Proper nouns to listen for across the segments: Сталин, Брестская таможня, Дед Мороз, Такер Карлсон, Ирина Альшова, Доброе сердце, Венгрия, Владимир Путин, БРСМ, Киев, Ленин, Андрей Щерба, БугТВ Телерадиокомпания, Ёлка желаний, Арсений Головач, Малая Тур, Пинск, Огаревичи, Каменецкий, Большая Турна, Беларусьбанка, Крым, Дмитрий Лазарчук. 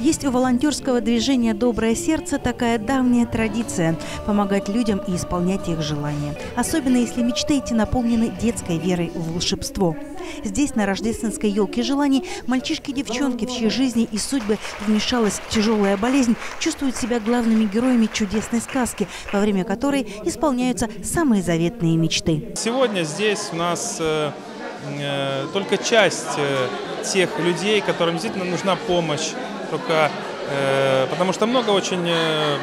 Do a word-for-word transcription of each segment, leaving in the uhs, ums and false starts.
Есть у волонтерского движения «Доброе сердце» такая давняя традиция – помогать людям и исполнять их желания. Особенно, если мечты эти наполнены детской верой в волшебство. Здесь, на рождественской «Ёлке желаний», мальчишки и девчонки, в чьей жизни и судьбы вмешалась тяжелая болезнь, чувствуют себя главными героями чудесной сказки, во время которой исполняются самые заветные мечты. Сегодня здесь у нас э, только часть э, тех людей, которым действительно нужна помощь. Только, э, потому что много очень э,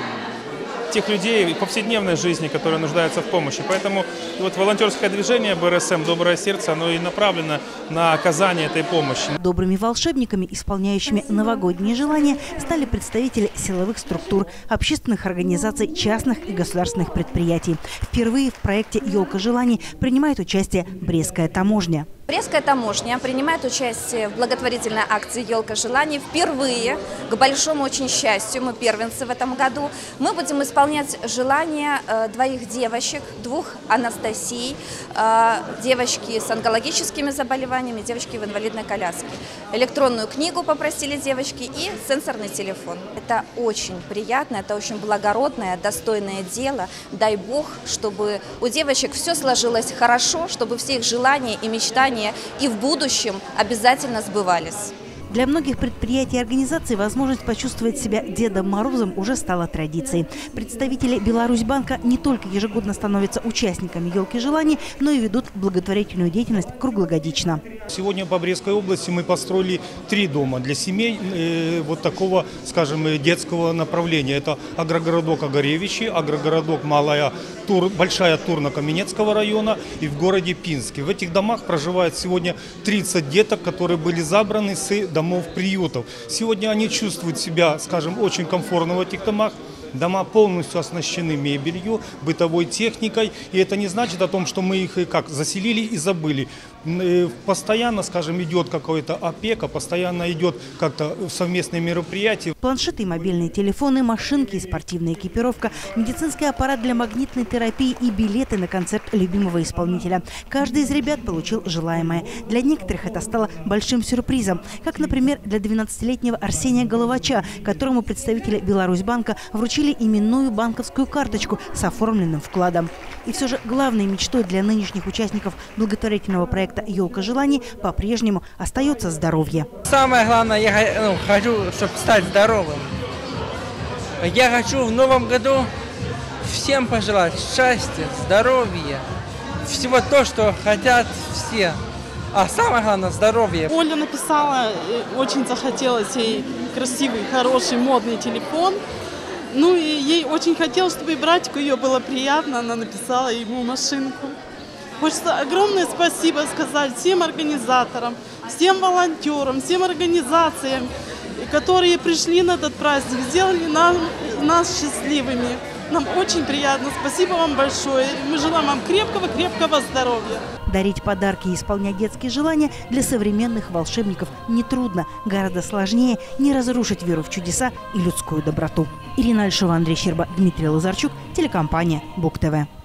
тех людей в повседневной жизни, которые нуждаются в помощи. Поэтому вот волонтерское движение БРСМ «Доброе сердце», оно и направлено на оказание этой помощи. Добрыми волшебниками, исполняющими новогодние желания, стали представители силовых структур, общественных организаций, частных и государственных предприятий. Впервые в проекте «Ёлка желаний» принимает участие Брестская таможня. Брестская таможня принимает участие в благотворительной акции «Ёлка желаний» впервые. К большому очень счастью, мы первенцы в этом году. Мы будем исполнять желания двоих девочек, двух Анастасий, девочки с онкологическими заболеваниями, девочки в инвалидной коляске. Электронную книгу попросили девочки и сенсорный телефон. Это очень приятно, это очень благородное, достойное дело. Дай Бог, чтобы у девочек все сложилось хорошо, чтобы все их желания и мечтания и в будущем обязательно сбывались. Для многих предприятий и организаций возможность почувствовать себя Дедом Морозом уже стала традицией. Представители Беларусьбанка не только ежегодно становятся участниками «Ёлки желаний», но и ведут благотворительную деятельность круглогодично. Сегодня по Брестской области мы построили три дома для семей вот такого, скажем, детского направления. Это агрогородок Огаревичи, агрогородок Малая Тур, Большая Турна Каменецкого района и в городе Пинске. В этих домах проживает сегодня тридцать деток, которые были забраны с домов. Приютов. Сегодня они чувствуют себя, скажем, очень комфортно в этих домах. Дома полностью оснащены мебелью, бытовой техникой. И это не значит о том, что мы их как заселили и забыли. Постоянно, скажем, идет какая-то опека, постоянно идет как-то совместные мероприятия. Планшеты, мобильные телефоны, машинки, спортивная экипировка, медицинский аппарат для магнитной терапии и билеты на концерт любимого исполнителя. Каждый из ребят получил желаемое. Для некоторых это стало большим сюрпризом. Как, например, для двенадцатилетнего Арсения Головача, которому представители Беларусьбанка вручили именную банковскую карточку с оформленным вкладом. И все же главной мечтой для нынешних участников благотворительного проекта «Ёлка желаний» по-прежнему остается здоровье. Самое главное, я ну, хочу, чтобы стать здоровым. Я хочу в новом году всем пожелать счастья, здоровья, всего то, что хотят все. А самое главное – здоровье. Оля написала, очень захотелось ей красивый, хороший, модный телефон. Ну и ей очень хотелось, чтобы и братику ее было приятно, она написала ему машинку. Хочется огромное спасибо сказать всем организаторам, всем волонтерам, всем организациям, которые пришли на этот праздник, сделали нам, нас счастливыми. Нам очень приятно, спасибо вам большое. Мы желаем вам крепкого-крепкого здоровья. Дарить подарки и исполнять детские желания для современных волшебников нетрудно. Гораздо сложнее не разрушить веру в чудеса и людскую доброту. Ирина Альшова, Андрей Щерба, Дмитрий Лазарчук, телекомпания «БугТВ».